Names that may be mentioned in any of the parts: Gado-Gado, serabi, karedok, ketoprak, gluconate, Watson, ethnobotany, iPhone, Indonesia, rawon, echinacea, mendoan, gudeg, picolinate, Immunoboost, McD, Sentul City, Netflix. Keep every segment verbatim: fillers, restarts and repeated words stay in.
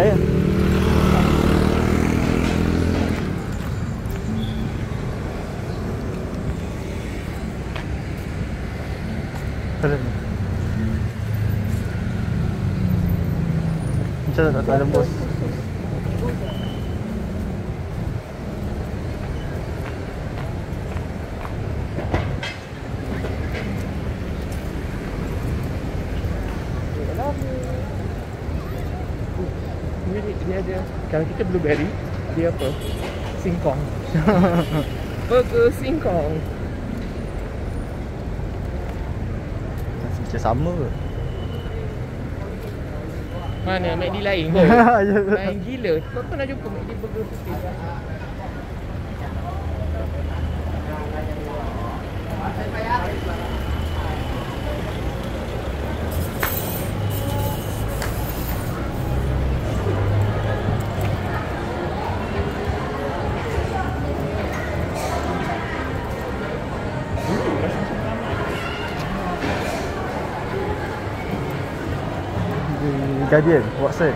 Ya, Jangan ada bos. Ini dia ada. Kalau kita blueberry, dia apa? Singkong. Bagus singkong. Macam sama ke? Mana McD lain kot. Lain gila. Kau pernah jumpa McD burger putih? Guardian, Watson.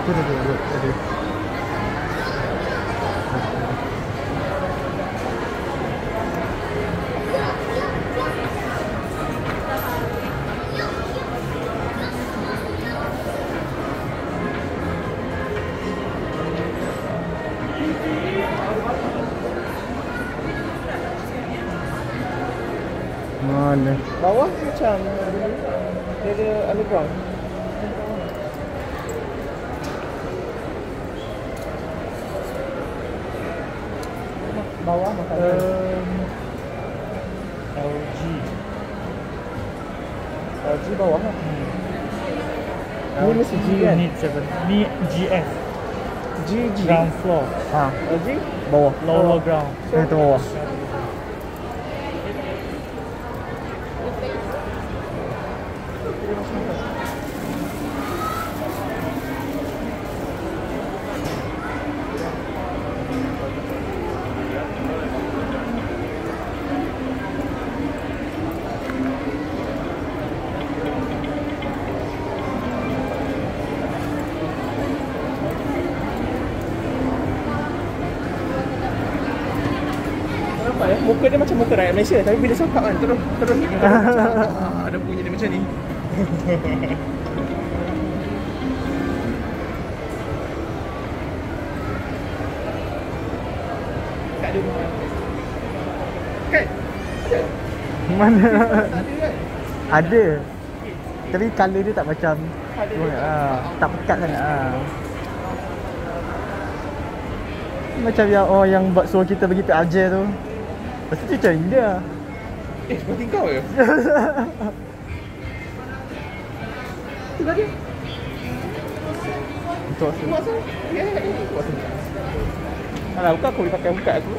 Tuh, tuh, tuh, tuh. Mana? Bawah macam dia ada underground. Bawah makanan um, L G L G bawah lah. Ni mesti G kan? Ni G F G G ground floor. Ha. L G? Bawah. Lower ground. Itu so, bawah. Muka dia macam muka rakyat Malaysia, tapi bila sokap kan terus terus ni ada bunyi dia macam ni. Tak ada kan? Mana? Tak ada kan? Ada, tapi colour dia tak macam ah, tak pekat sangat ah. Macam yang oh yang buat suruh kita pergi P R J tu. Pasti dia macam indah. Eh, seperti kau ke? Itu tadi. Itu asal. Itu asal? Ya, ya, ya. Itu asal. Alah, buka aku boleh pakai buka aku.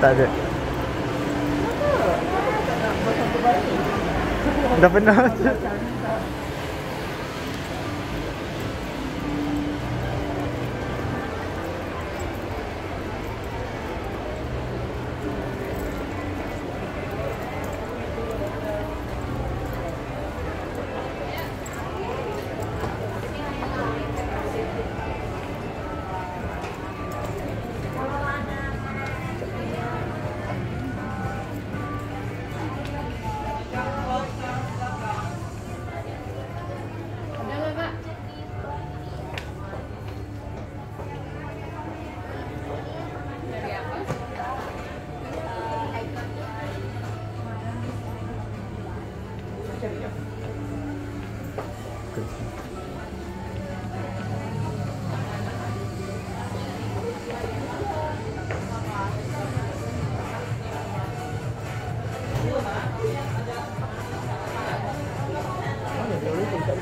Tak ada. Dah pernah. Ada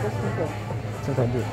Saya lanjut.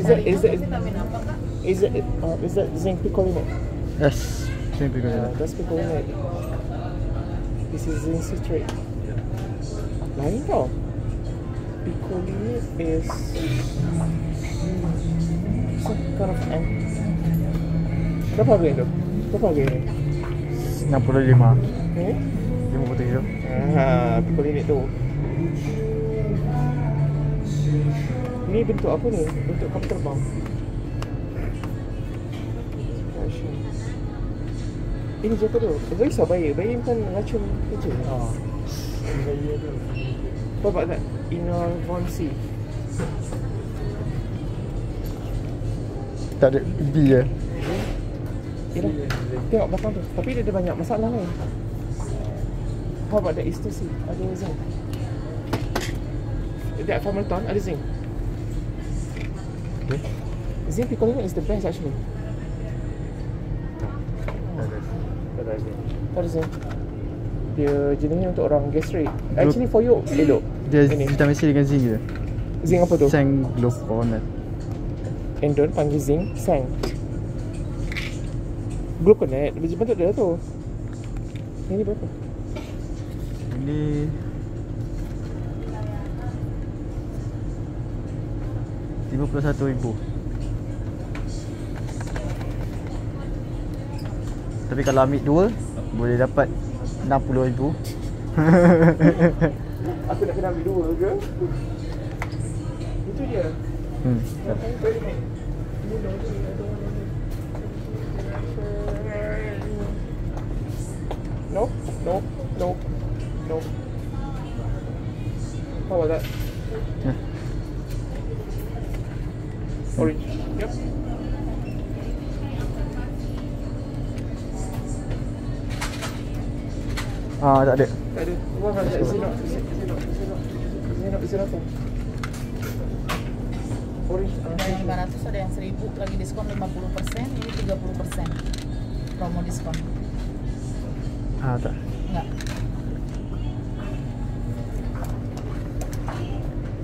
Is that, is that, is that, uh, is that zinc picolinate? Yes. Zinc picolinate. Uh, that's picolinate. This is zinc citrate. Lain tau. Picolinate is some kind of M. Berapa harga itu? Berapa harga ini? enam puluh lima. Eh? lima puluh tiga. Ah, picolinate tu. Ini bentuk apa ni? Bentuk kapal terbang. Ini jatuh tu. Itu risau bayi. Bayi kan racun kecil. Haa. Bayi tu. Bapak tak? Inol Von C. Tak ada B ya? Yalah. Tengok belakang tu. Tapi dia ada banyak masalah ni. Bapak tak istu C. Ada zinc. That formalton ada zinc. Okay. Zinc picolinate is the best actually. Tak ada zinc. Dia jenisnya untuk orang gastrik. Actually for you elok. Dia vitamin C dengan zinc je. Zinc apa tu? Sang gluconate. Endon panggil zinc sang gluconate. Macam bentuk dia tu. Ini berapa? Ini lima puluh satu ribu. Tapi kalau ambil dua, boleh dapat enam puluh ribu. Aku nak kena ambil dua ke? Itu dia. Hmm. No, no, no, no. How about that? Yeah. Orange. Yep. Ah, tak ada. Tak ada. Wah, tak ada. Zinok, zinok, zinok, zinok, zinok. Orange. Ada yang lima ratus, ada yang seribu. Lagi diskon lima puluh peratus, ini tiga puluh peratus. Promo diskon. Ah, tak. Enggak.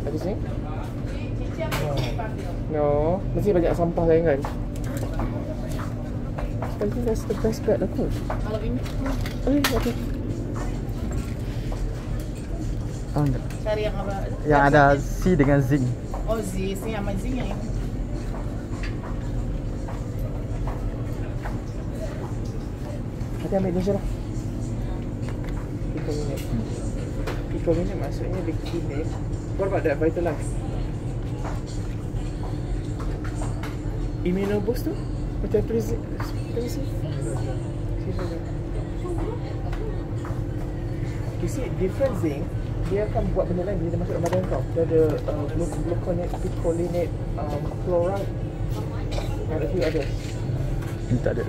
Ada zinc? No. Mesti banyak sampah lain kan? I think that's the best bet lah kot. Kalau ini? Okay, okay. Cari yang apa? Yang ada C dengan zinc. Oh, Z, C sama zinc yang ini. Nanti ambil Indonesia lah. Picolinate. Picolinate maksudnya di sini. Berapa ada Vitalize? Immunoboost tu? Macam tulis zinc. Tulis zinc. You see, different zinc. Dia akan buat benda lain bila dia masuk dalam badan kau. Dia ada uh, gluconate, picolinate, um, chloride. Ada few others. Ini tak ada.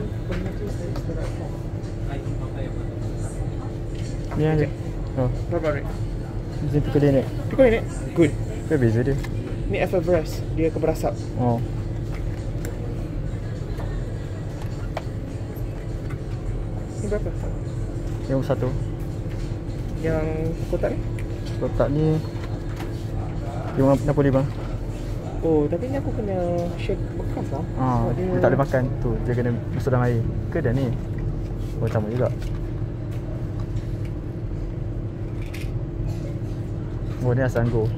Ni ada. Oh. Berapa rate? Zinc picolinate. Picolinate? Good. Apa beza dia? Ni effervescent. Dia keberasap. Oh. Ni berapa? Yang satu. Yang kotak ni? Kotak ni lima puluh lima. Oh, tapi ni aku kena shake bekas lah. Haa, dia, dia tak boleh makan tu. Dia kena masuk dalam air. Ke dah ni? Oh, sama juga. Oh, ni asal anggur.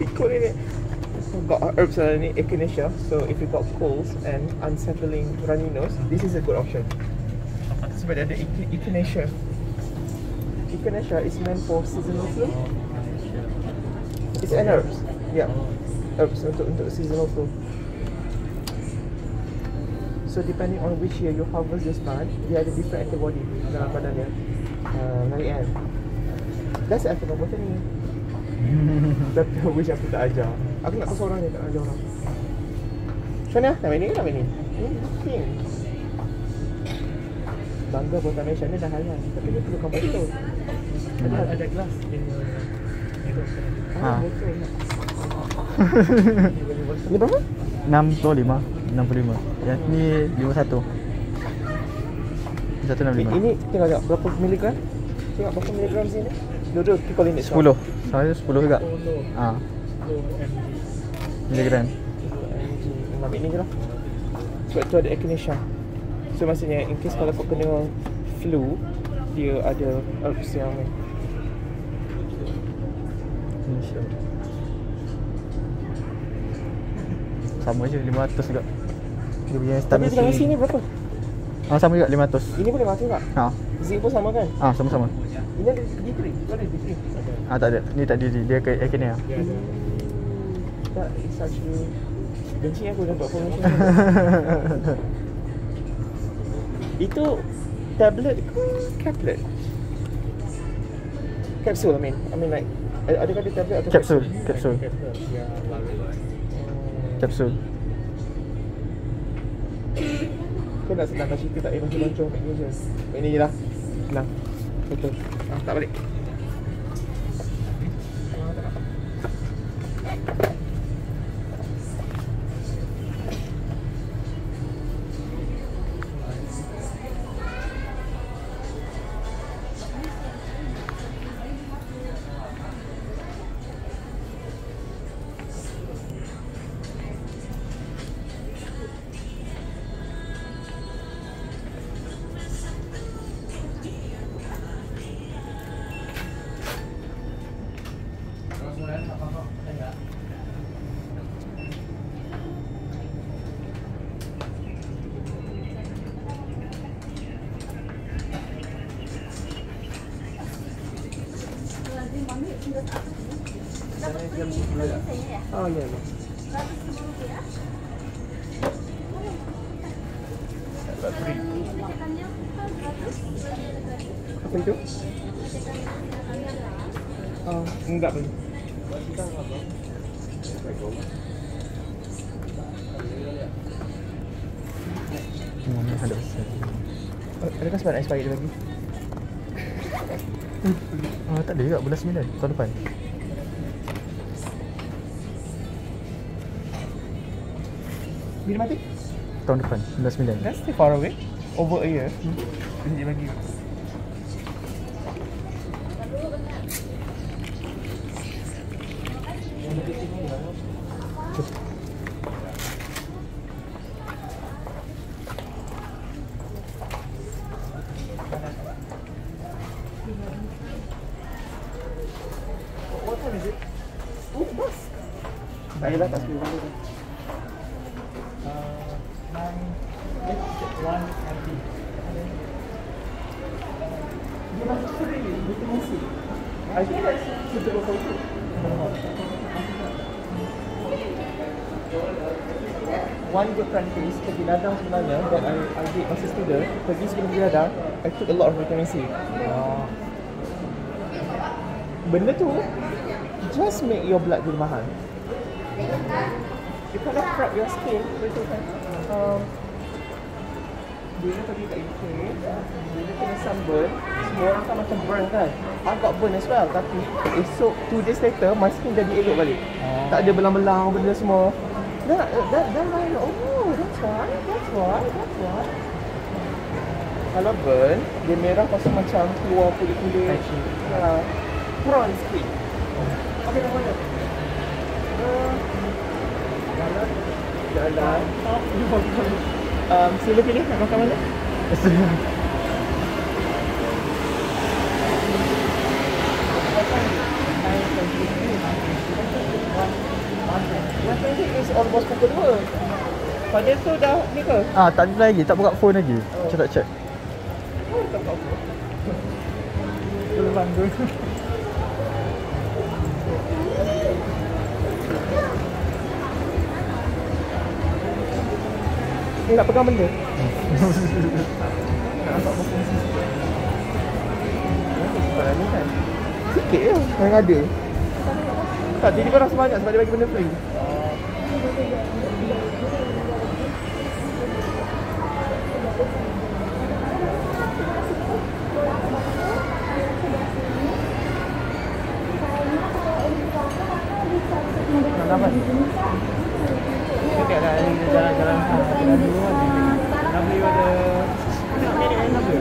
Pikul ni ni got herbs ni echinacea, so if you got colds and unsettling runny nose, this is a good option. Sebab dia ada echinacea. Echinacea is meant for seasonal flu. It's an herbs. Yeah, herbs untuk untuk seasonal flu. So depending on which year you harvest this plant, dia ada different antibody dalam badan dia. Uh, Nari air. That's ethnobotany. Tapi which aku tak ajar. Aku nak kau seorang ni, tak ajar orang. Sana, nak main ni ke nak main ni? Interesting. Bangga buatan Malaysia ni dah halal. Tapi dia perlu kompor tu. Ada, ada gelas in, itu. Ah, ha. Betul nak. Ini berapa? enam puluh lima. Yang ni lima puluh satu. Ini tengok tak berapa miligram? Tengok berapa miligram sini? Duduk kita ini sepuluh. Saya sepuluh juga. Ah. Miligram. Ambil ini je lah. Sebab tu ada echinacea. So maksudnya in case kalau kau kena flu, dia ada herbs yang ni. InsyaAllah. Sama je lima ratus juga. Dia punya stamina. Tapi sini berapa? Ah, sama juga lima ratus. Ini boleh mati tak? Ha. Zinc pun sama kan? Ah, sama-sama. Ini ada degree, ada degree. Ah, tak ada. Ni tak degree, dia ke acne ah. Tak satu. Benci aku dapat promotion. Itu tablet ke caplet? Kapsul, I mean. I mean like ada ada tablet atau kapsul? Kapsul. Kapsul. Kau nak senangkan cerita tak payah masuk loncong kat Indonesia. Main ni je lah. Senang. Betul. Ah, tak balik. Oh ya. Apa itu? Oh, enggak beli. Adakah sebab nak expired lagi? Oh, tak ada juga, bulan sembilan tahun depan. Bila mati? Tahun depan, sembilan puluh sembilan. That's still far away. Over a year. Benji bagi. What time is it? Oh, bus! Tak ada lah, tak sepuluh minit. I think that's a bit of a one good practice pergi ladang sebenarnya that I, I did masa student. Pergi sebelum pergi ladang, I took a lot of vitamin C. Wow. Benda tu just make your blood jadi mahal. You kind of prep your skin. Betul kan? Um, Bila pergi kat U K, bila kena sunburn, semua orang kan macam burn kan? I got burn as well, tapi esok, two days later, my skin jadi elok balik. Oh. Tak ada belang-belang, benda semua. Then, then, then I like, oh, that's why, that's why, that's why. Kalau burn, dia merah pasal macam keluar kulit-kulit. Uh, prawn skin. Okay, tak mana? Uh, jalan. Jalan. Jalan. Um, sila pilih nak makan mana? Sila. one twenty is almost pukul dua. Pada tu dah ni ke? Ah, tak ada lagi, tak buka phone lagi. Macam oh. Tak check. Oh, tak buka phone. Belum bangun. Dia nak pegang benda. Nak nampak benda ni kan? Sikit je yang ada. Tak, tiba-tiba rasa banyak sebab dia bagi benda free. Kenapa? Ini kayak ada jalan-jalan dulu. Tapi ada enak ya.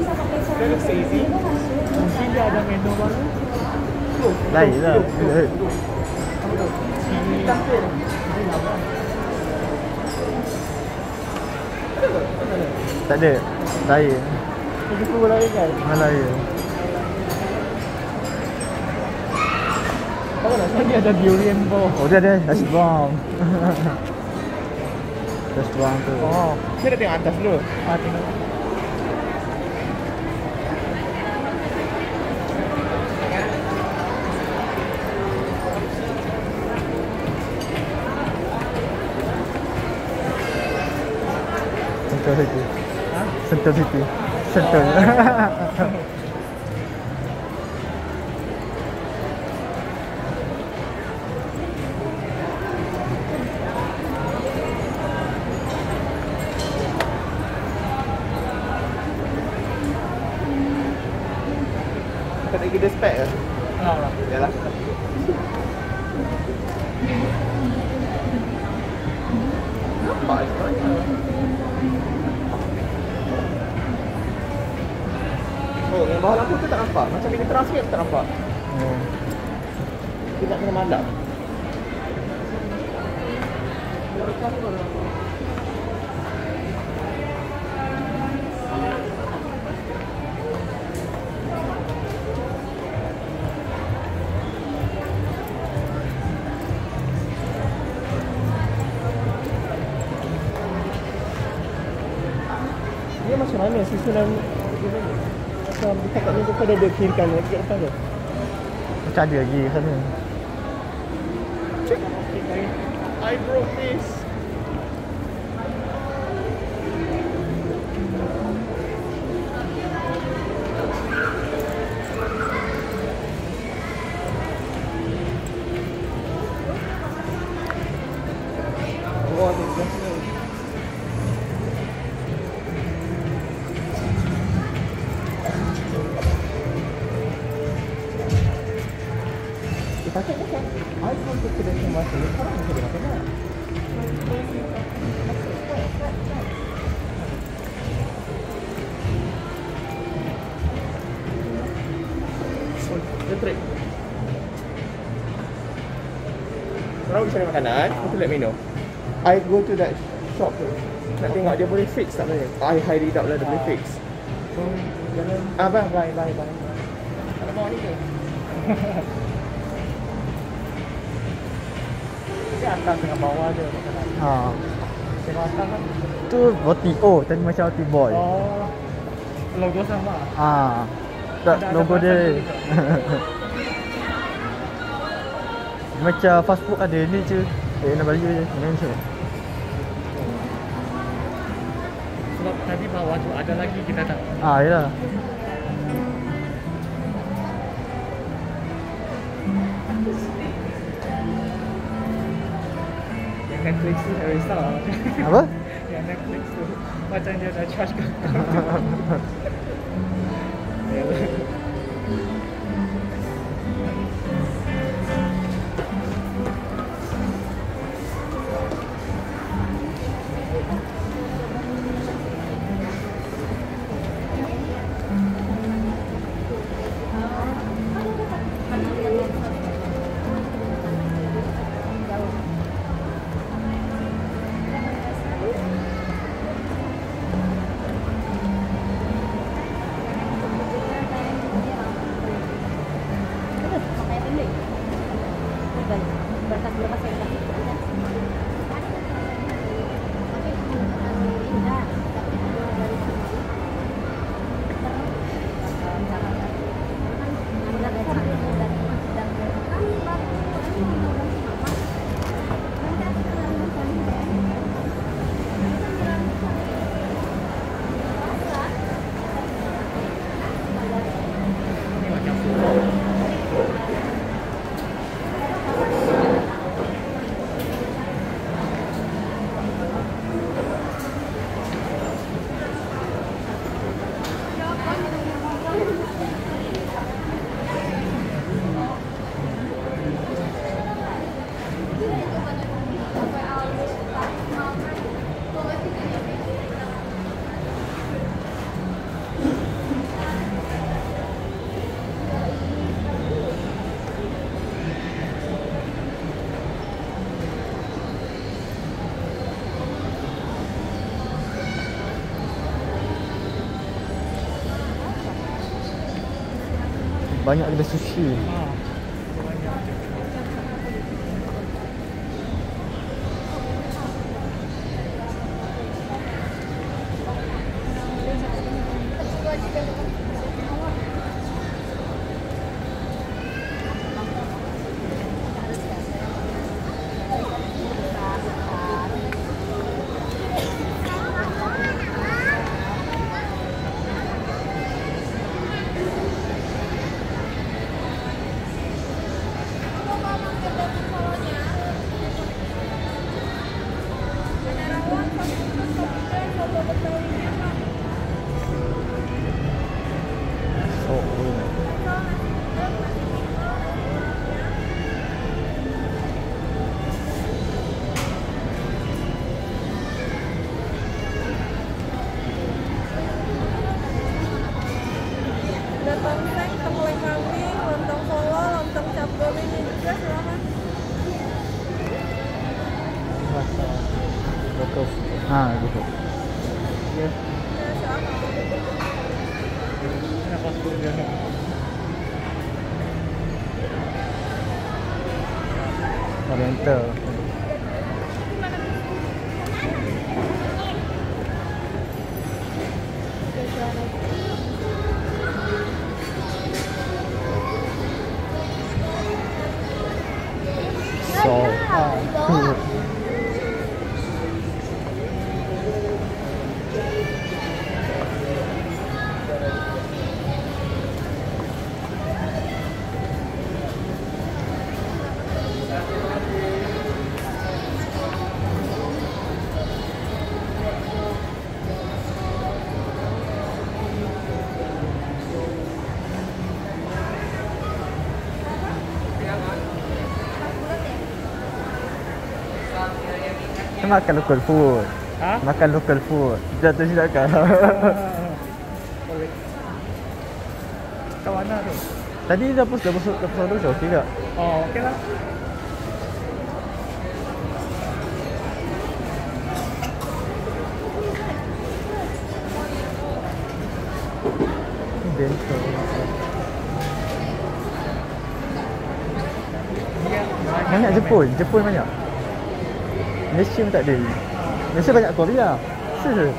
Ada sesi. Mungkin dia ada menu baru. Tuh, lain lah. Tak ada. Lain. tujuh puluh lagi kan? Lain. Oh, rasanya ada durian bomb. Oh, dia ada es bomb. Es bomb tu. Oh, kita tengok atas dulu. Ah, tengok. Sentul City. Hah? Sentul City. Sentul. Kena pergi despek ke? Nah, nah. Yalah. Nampak je banyak. Oh, yang bawah lampu tu tak nampak. Macam ini terang sikit tak nampak. Hmm. Dia tak kena mandap. Macam mana susunan macam dekat ni kau dah kiri kanan dekat atas tu macam ada lagi kat sana. Check. I broke this. Pakai macam iPhone tu kena semua sini. Sekarang macam mana kena? Letrik. Kalau kita nak makanan, kita lihat menu. I go to that shop tu. Nak tengok dia boleh fix tak boleh? I highly doubt lah dia boleh fix. So, jalan. Ah, bye, bye, bye, bye. Nak bawa ni ke? Atas dengan bawah je makanan. Ha. Tengok atas kan? Tu roti oh, tadi macam roti boy. Oh. Logo sama. Ha. Tak ada logo ada dia. Macam fast food ada ni je. Eh nak balik je. Mana macam? Sebab tadi bawah tu ada lagi kita tak. Ah, yalah. Netflix tu tak risau. Apa? Ya, Netflix tu macam dia dah charge kat kau tu. Ini Banyak kedai sushi. Ah, gitu. Ya. Oriental. So, ah. Makan local food. Hah? Makan local food. Jatuh silakan. Boleh. Ke mana tu? Tadi dah pos dah masuk ke sana tu okey tak? Oh, okey lah. Bento. Banyak Jepun, Jepun banyak. Malaysia pun tak ada. Malaysia banyak Korea. Serius.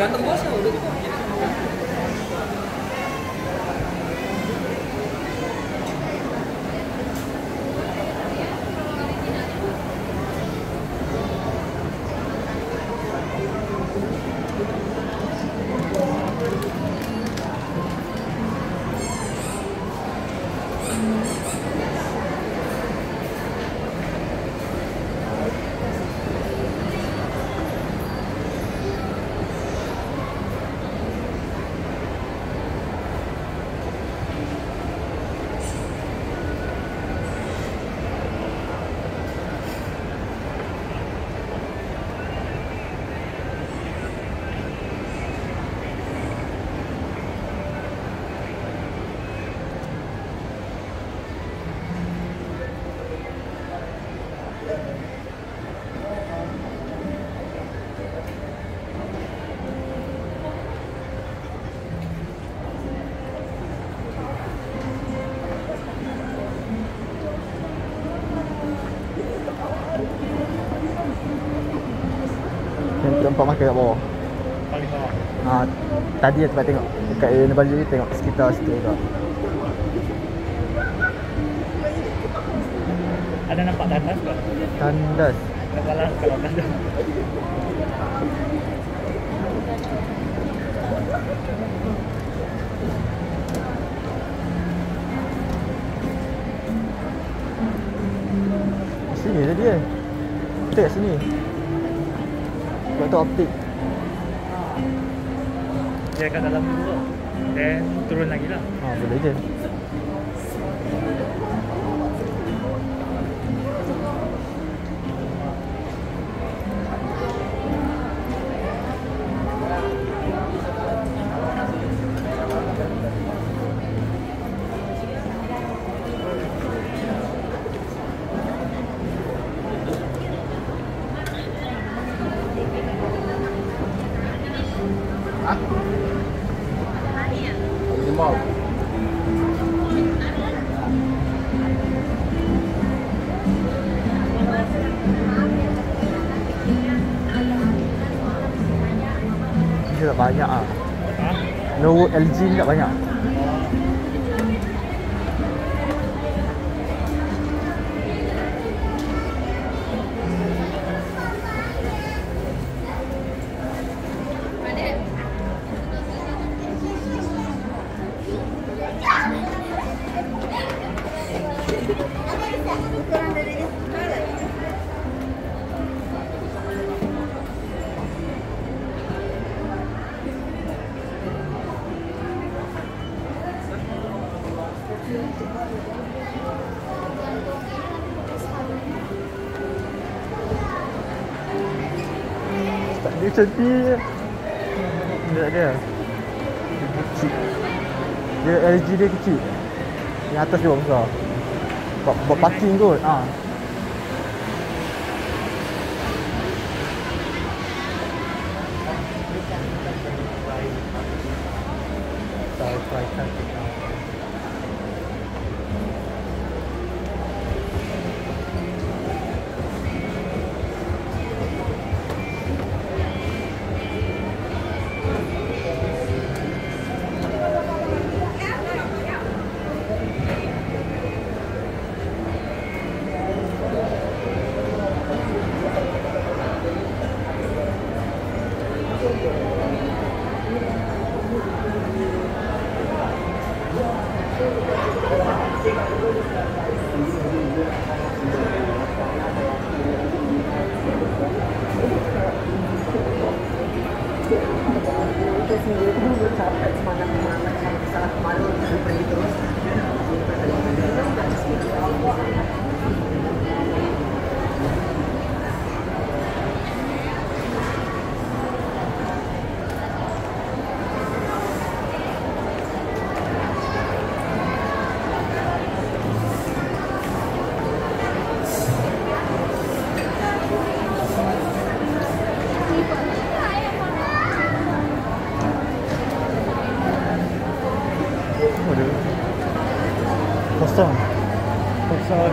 Ganteng bos tu. Tempat makan kat bawah. Paling bawah. Ha, tadi tempat tengok dekat area Baju ni tengok sekitar situ juga. Ada nampak tandas ke? Tandas. Kalau kalau tandas. Sini je dia. Kita kat sini. Itu optik. Dia kat dalam dulu. Then turun lagi lah. Ha, boleh je. mau. Ini tak banyak ah. No L G ni tak banyak. Dia cantik. Dia dia kecil. Dia L G dia kecil. Yang atas dia besar. Buat, buat parking kot. Ha. Kosong. Kosong.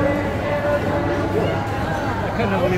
Takkan nak boleh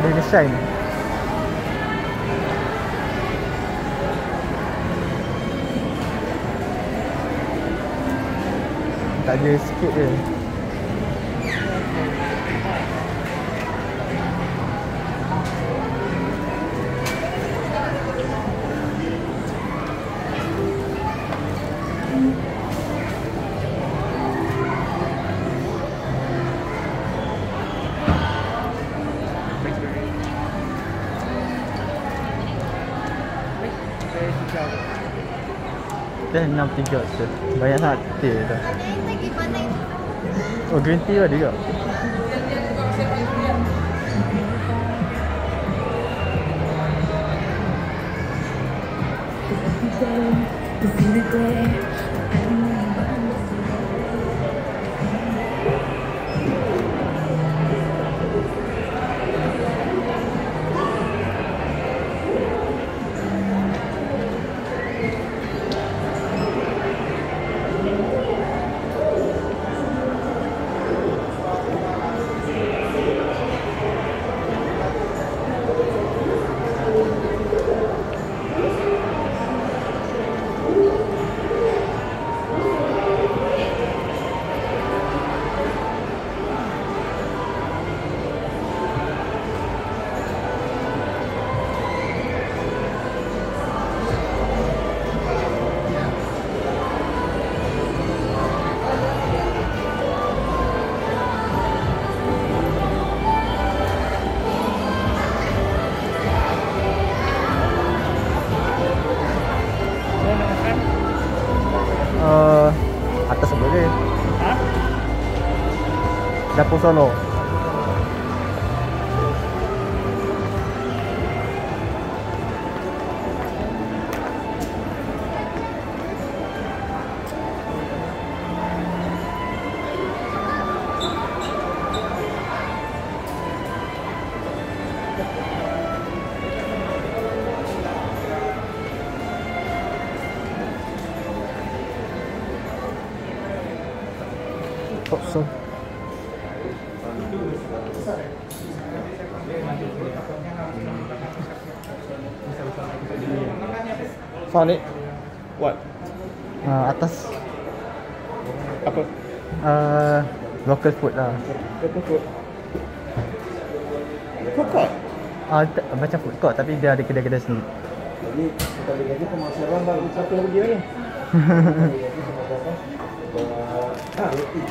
Dia desain. Tak ada sikit dia. Dah enam tiga tu. Banyak sangat teh dah. Oh, green tea ada juga. atas sebelah dia. Hah? Dapur Solo. So. Found it. What? Uh, atas. Apa? Uh, local food lah. Local food. Food court? Ah, uh, macam food court tapi dia ada kedai-kedai sendiri. Jadi kita beli lagi pemasaran orang baru satu lagi lagi. Ah, roti.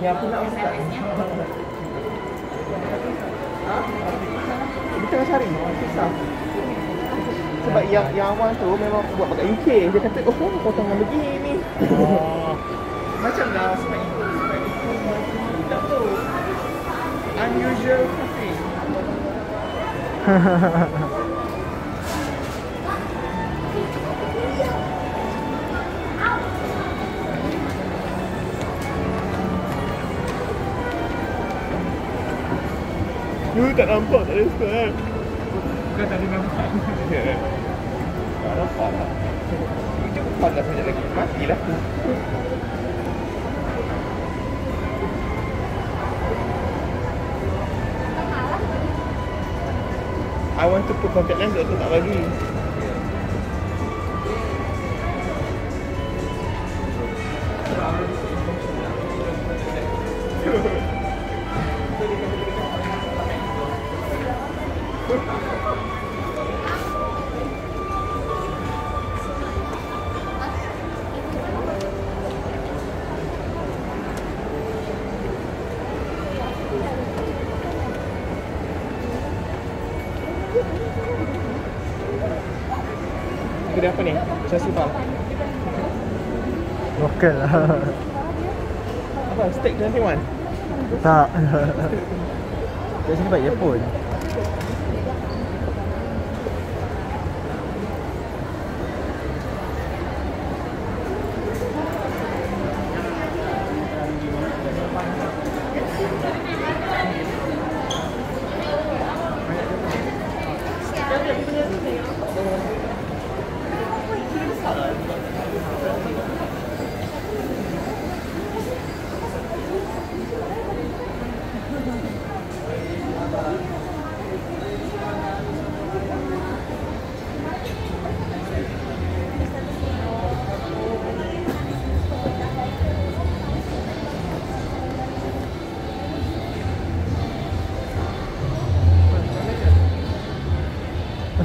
Ya, aku nak ustaz. Kita tengah cari, susah. Sebab yang yang awal tu memang buat pakai U K. Dia kata, oh, potongan begini. Oh. Macamlah sebab itu, sebab itu tak tahu. Unusual coffee. You tak nampak, tak ada sekarang. Bukan tak ada nampak. Ya. Tak nampak lah. Itu panas sekejap lagi. Matilah tu. I want to put contact lens, doktor tak bagi. Kedai apa ni? Saya suka lokal lah. Apa? Steak nanti one? Tak. Dari sini baik Jepun.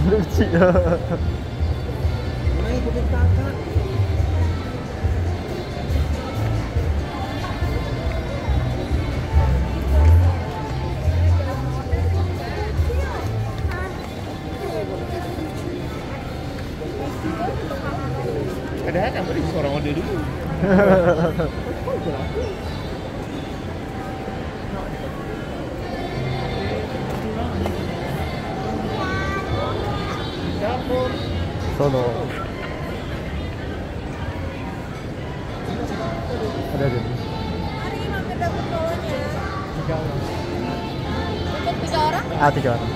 Lucu lah. Main boleh takkan. Padahal tak boleh seorang order dulu. Solo. Ada ada. Hari ini makan dapur bawahnya. Tiga orang. Untuk tiga orang? Ah, tiga orang.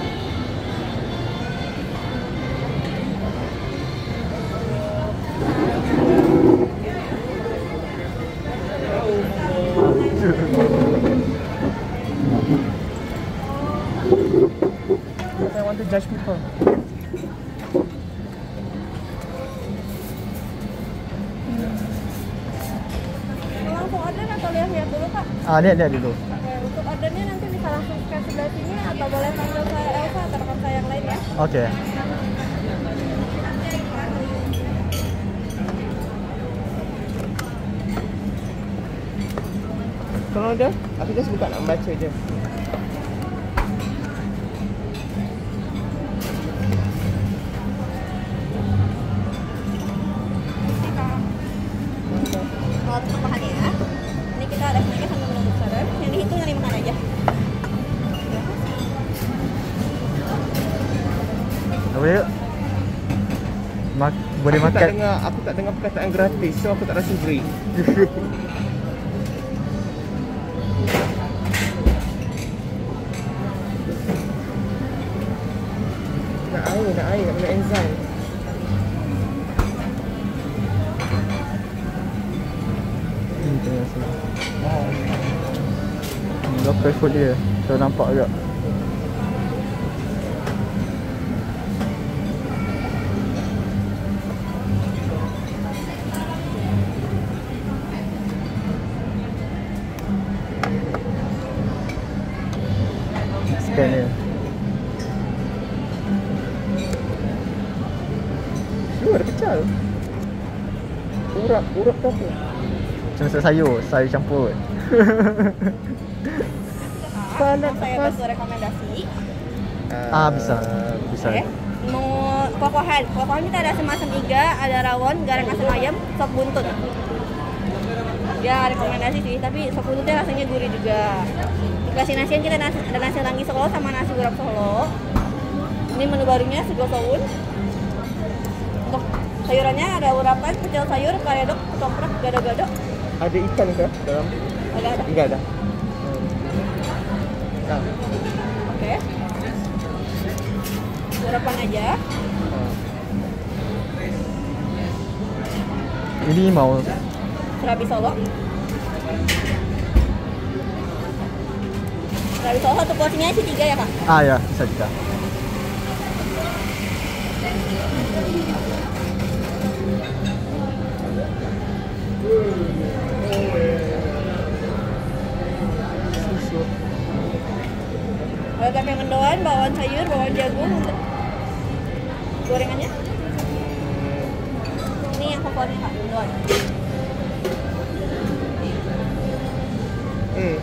I want to judge people. Ah, lihat lihat dulu. Oke, untuk ordernya nanti bisa langsung ke sebelah sini atau boleh panggil saya Elsa atau rekan saya yang lain ya. Oke. Okay. korang order, aku just buka nak baca je. Kalau tetap mahalnya ya. Ini kita ada snacknya sambil menunggu besar. Yang dihitung yang dimakan aja. Apa yuk? Mak boleh makan. Aku tak dengar, aku tak dengar perkataan gratis, so aku tak rasa free. Nak air, nak air, nak minum enzyme. Ini tengah sini. Ini local food dia, so nampak agak. Scan dia. Lu ada pecah tu. Urap, urap tu apa? Macam masak sayur, sayur campur. Panas saya bagi rekomendasi. Ah, bisa. Bisa. Okay. Mau kuah-kuahan. Kuah-kuahan kita ada asam-asam iga, ada rawon, garang asam ayam, sop buntut. Ya, rekomendasi sih, tapi sop buntutnya rasanya gurih juga. Dikasih nasian kita nasi, ada nasi langgi Solo sama nasi urap Solo. Ini menu barunya sego soun. Untuk sayurannya ada urapan, pecel sayur, karedok, ketoprak, gado-gado. Ada ikan ke dalam? Ada ada. Enggak ada. Nah. Oke. Okay. Urapan aja. Ini mau serabi Solo. Serabi Solo satu porsinya isi tiga ya kak? Ah ya, bisa tiga. Ada tempe mendoan, bawang sayur, bawang jagung untuk gorengannya. Ini yang favorit kak, mendoan. Hmm.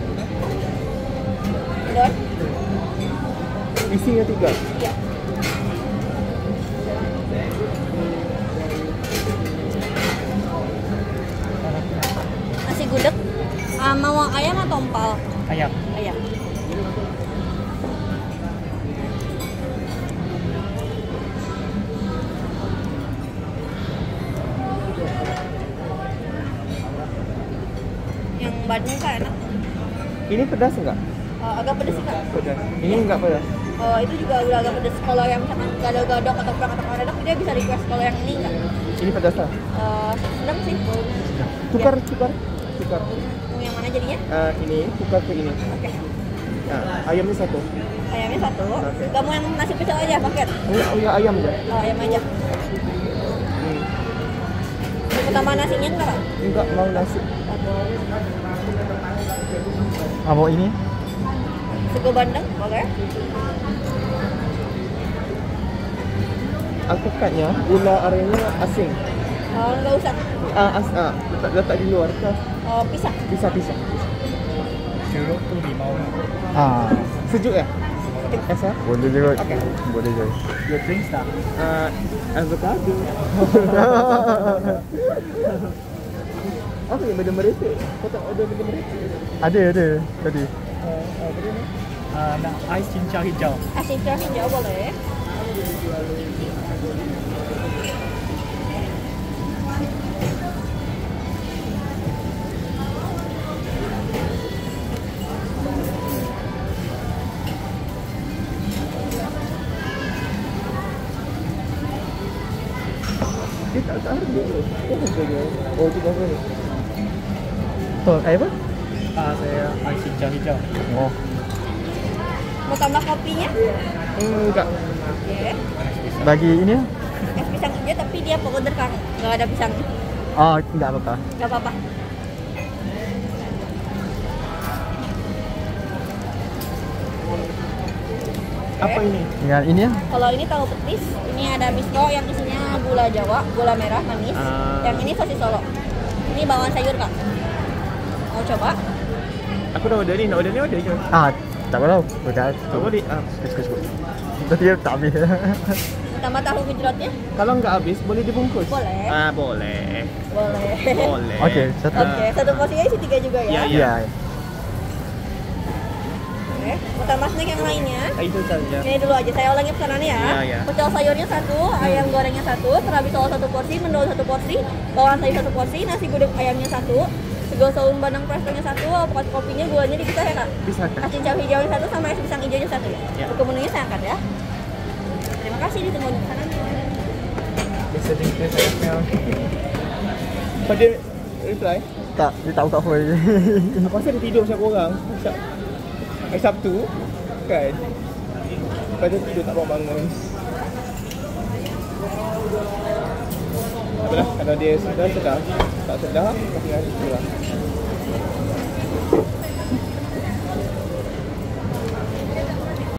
Mendoan? Isinya tiga? Iya. Nasi gudeg, uh, mau ayam atau empal? Ayam. Ayam. Yang badung kan enak. Ini pedas enggak? Uh, agak pedas sih kak. Pedas. Ini ya. Enggak pedas. Oh, itu juga udah agak pedas. Kalau yang misalkan gado-gado atau perang atau karedok dia bisa request. Kalau yang ini enggak. Ini pedas lah. Eh, sedang sih. Tukar, ya. tukar, tukar. Yang mana jadinya? Uh, ini tukar ke ini. Oke. Okay. Nah, ayamnya satu. Ayamnya satu. Okay. Kamu yang nasi pecel aja paket. Enggak, oh, ya ayam aja. Oh, ayam aja. Hmm. Pertama nasinya enggak kak? Enggak, mau nasi. Apa ini? Sego bandeng, oke okay. Aku katnya, gula arennya asing. Oh, enggak usah? Ah, as, ah. Letak, letak di luar ke? Oh, pisah? Pisah, pisah. Jeruk tu limau. Ah. Sejuk ya? Sejuk. Esa? Boleh juga. Oke okay. Boleh juga. Your drinks tak? Uh, avocado. Apa yang benda meresik? Kau tak order benda meresik? Ada, ada tadi. Uh, uh, benda ni? Uh, nak ais cincau hijau. Ais cincau hijau boleh? Dia tak tahu dia. Oh, dia. Oh, dia dah. Tuh, air apa? Ah, saya ais cincau hijau. Oh. Mau tambah kopinya? Hmm, enggak. Okay. Bagi ini? Es pisang hijau tapi dia powder kan, nggak ada pisangnya. Oh, enggak apa-apa. Enggak apa-apa. Okay. Apa ini? Dengan ini ya? Kalau ini tahu petis, ini ada miso yang isinya gula Jawa, gula merah manis. Uh. Yang ini sosis Solo. Ini bawang sayur kak. Mau coba? Aku dah order ni, nak order ni order je. Ah, tak apa lah. Bukan. Tak boleh. Ah, sekejap-sekejap. Dia tak habis. Tambah tahu gejrotnya? Kalau enggak habis, boleh dibungkus? Boleh. Ah, boleh. Boleh. Boleh. Okey, satu. Okey, satu porsinya isi tiga juga ya? Iya, iya. Tambah snack yang lainnya. Itu saja. Ini dulu aja, saya ulangi pesanannya ya. Ya, ya. Pecel sayurnya satu, ayam gorengnya satu, serabi soal satu porsi, mendoan satu porsi, bawang sayur satu porsi, nasi gudeg ayamnya satu, sego saung bandang prestonya satu, alpukat kopinya, gulanya dipisah ya kak? Pisah kak. Kacang cabai hijaunya satu sama es pisang hijaunya satu ya? Ya. Untuk menunya saya angkat ya. Terima kasih, ditunggu di pesanannya. Bisa dikira saya smell. Kok dia reply? Tak, dia tahu-tahu aja. Aku rasa dia tidur siapa orang. Hari Sabtu, kan? Lepas tu tidur tak bangun-bangun. Apalah, kalau dia sedar, sedar. Tak sedar, pasti hari itu lah.